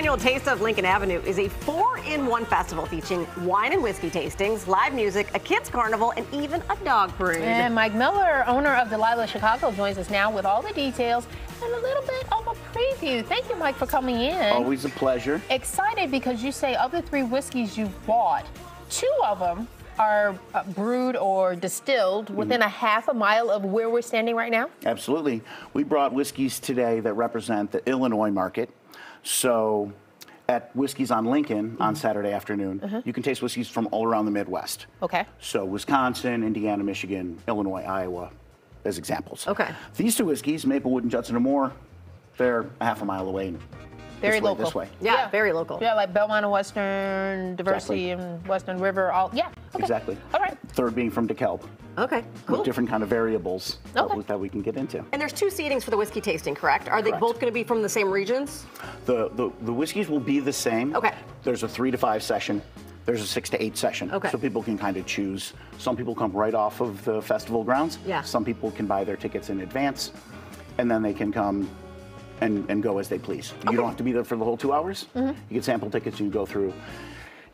annual Taste of Lincoln Avenue is a 4-in-1 festival featuring wine and whiskey tastings, live music, a kids' carnival, and even a dog parade. And Mike Miller, owner of Delilah's Chicago, joins us now with all the details and a little bit of a preview. Thank you, Mike, for coming in. Always a pleasure. Excited because you say of the 3 whiskeys you bought, 2 of them are brewed or distilled within a half a mile of where we're standing right now? Absolutely. We brought whiskeys today that represent the Illinois market. So at Whiskeys on Lincoln on Saturday afternoon, you can taste whiskeys from all around the Midwest. Okay. So Wisconsin, Indiana, Michigan, Illinois, Iowa as examples. Okay. These 2 whiskeys, Maplewood and Judson & Moore, they're a half a mile away. Very local. This way. Yeah, yeah, very local. Yeah, like Belmont and Western, Diversity and Western River, all, yeah. Okay. Exactly. All right. 3rd being from DeKalb. Okay, cool. With different kind of variables that we can get into. And there's 2 seatings for the whiskey tasting, correct? Are they both going to be from the same regions? The whiskeys will be the same. Okay. There's a 3 to 5 session. There's a 6 to 8 session. Okay. So people can kind of choose. Some people come right off of the festival grounds. Yeah. Some people can buy their tickets in advance, and then they can come and go as they please. Okay. You don't have to be there for the whole 2 hours. You get sample tickets and you go through.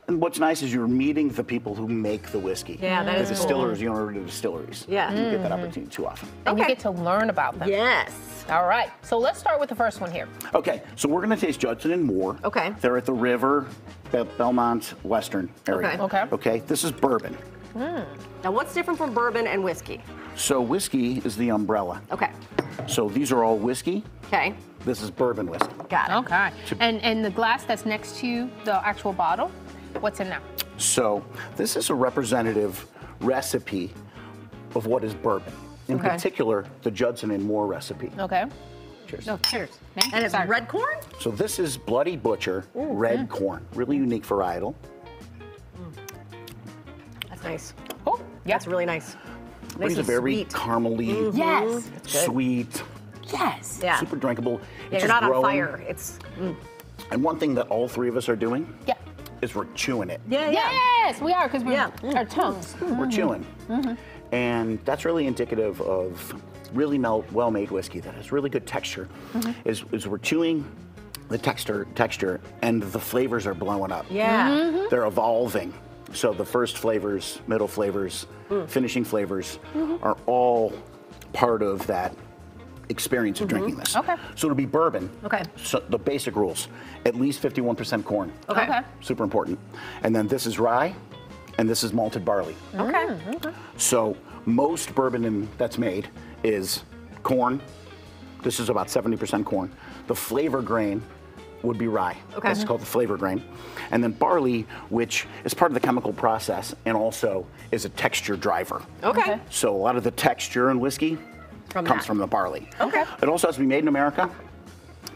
And what's nice is you're meeting the people who make the whiskey. Yeah, that is cool. The distillers, you know, the distilleries. Yeah. You get that opportunity too often. And you get to learn about them. Yes. All right. So let's start with the first one here. Okay. So we're going to taste Judson & Moore. Okay. They're at the river, Belmont, Western area. Okay. Okay. Okay. This is bourbon. Now what's different from bourbon and whiskey? So whiskey is the umbrella. Okay. So these are all whiskey. Okay. This is bourbon whiskey. Got it. Okay. And the glass that's next to the actual bottle? What's in now? So this is a representative recipe of what is bourbon. In particular, the Judson & Moore recipe. Okay. Cheers. No, cheers. And it's red corn? So this is Bloody Butcher red corn. Really unique varietal. That's nice. Oh, yeah. That's really nice. It's very caramely. Yes. Sweet. Yes. Yeah. Super drinkable. Yeah, you're not on fire. It's. And one thing that all 3 of us are doing. Yeah. Is we're chewing it. Yeah, yeah. Yes, we are, because we're our tongues. We're chewing. And that's really indicative of really well-made whiskey that has really good texture. Is we're chewing the texture, and the flavors are blowing up. Yeah. They're evolving. So the first flavors, middle flavors, finishing flavors are all part of that experience of drinking this. Okay. So it'll be bourbon. Okay. So the basic rules, at least 51% corn. Okay. Super important. And then this is rye, and this is malted barley. Okay. So most bourbon that's made is corn. This is about 70% corn. The flavor grain would be rye. Okay. That's called the flavor grain. And then barley, which is part of the chemical process and also is a texture driver. Okay. So a lot of the texture in whiskey comes from the barley. Okay. It also has to be made in America.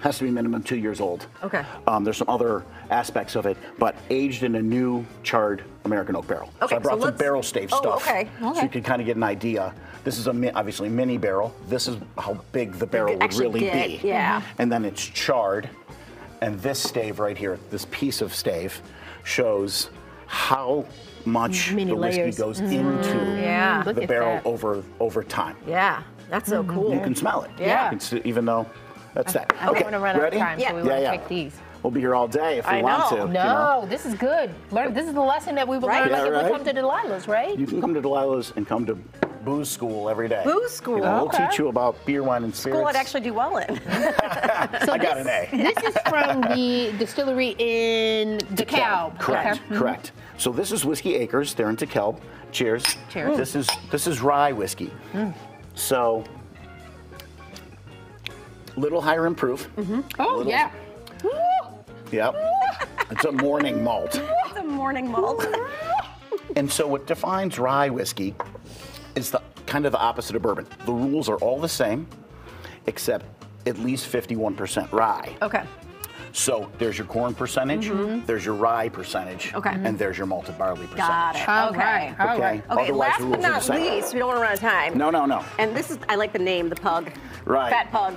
Has to be minimum 2 years old. Okay. There's some other aspects of it, but aged in a new charred American oak barrel. Okay. So I brought some barrel stave stuff. Okay. Okay. So you can kind of get an idea. This is a obviously mini barrel. This is how big the barrel would really be. Yeah. And then it's charred, and this stave right here, this piece of stave, shows how much the whiskey goes into the barrel over time. Yeah. That's so cool. You can smell it. Yeah. Even though that's that. I don't want to run out of time, so we want to pick these. We'll be here all day if we want to. No, you know? This is good. This is the lesson that we will learn. Yeah, if we come to Delilah's, right? You can come to Delilah's and come to booze school every day. Booze school. You know, we'll teach you about beer, wine, and spirits. School I'd actually do well in. So I got an A. This is from the distillery in DeKalb. Correct. Okay. Correct. So this is Whiskey Acres. They're in DeKalb. Cheers. Cheers. This is rye whiskey. So, a little higher in proof. Oh, yeah. Yep. It's a morning malt. It's a morning malt. And so what defines rye whiskey is the kind of the opposite of bourbon. The rules are all the same, except at least 51% rye. Okay. So there's your corn percentage, there's your rye percentage, and there's your malted barley percentage. Got it. Okay. Okay. Okay. Otherwise, last but not least, we don't want to run out of time. No, no, no. And this is, I like the name, the pug. Right. Fat Pug.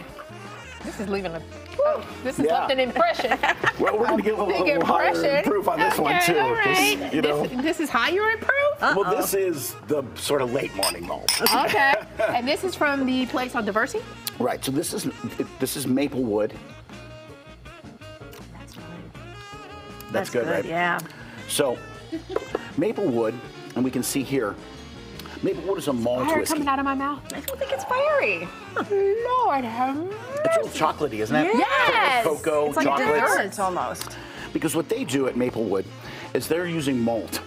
This is leaving a. Oh, this has left an impression. Well, we're going to give a little higher in proof on this one too. Right. You know, this is higher in proof. Well, this is the sort of late morning malt. Okay. And this is from the place on Diversity. Right. So this is Maplewood. That's good, right? Yeah. So, Maplewood, and we can see here, Maplewood is a malt whiskey. Fire coming out of my mouth. I don't think it's fiery. Lord have mercy. It's a little chocolatey, isn't it? Yes. Cocoa, it's like chocolate. Almost. Because what they do at Maplewood is they're using malt,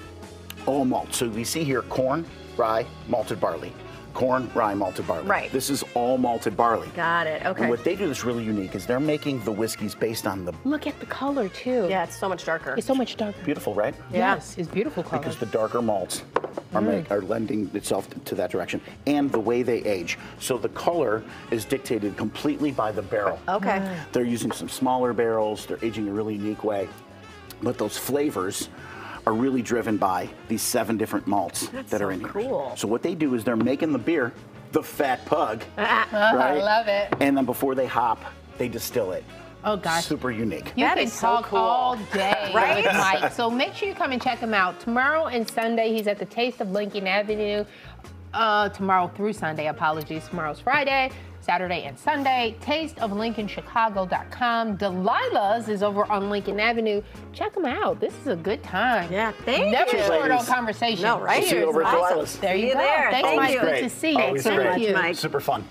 all malt. So we see here corn, rye, malted barley. Corn, rye, malted barley. Right. This is all malted barley. Got it, okay. And what they do that's really unique is they're making the whiskeys based on the... Look at the color, too. Yeah, it's so much darker. It's so much darker. Beautiful, right? Yeah. Yes, it's beautiful color. Because the darker malts are lending itself to that direction, and the way they age. So the color is dictated completely by the barrel. Okay. Right. They're using some smaller barrels, they're aging in a really unique way, but those flavors are really driven by these 7 different malts that are in here. Cool. So what they do is they're making the beer, the Fat Pug, right? I love it. And then before they hop, they distill it. Oh gosh. Super unique. You can talk all day with Mike. So make sure you come and check him out. Tomorrow and Sunday, he's at the Taste of Lincoln Avenue. Tomorrow through Sunday, apologies. Tomorrow's Friday, Saturday and Sunday. Tasteoflincolnchicago.com. Delilah's is over on Lincoln Avenue. Check them out. This is a good time. Yeah, thank you. Never short on conversation. No, right? Cheers. There you go. Thanks, Mike. Good to see you. Thank you. Super fun.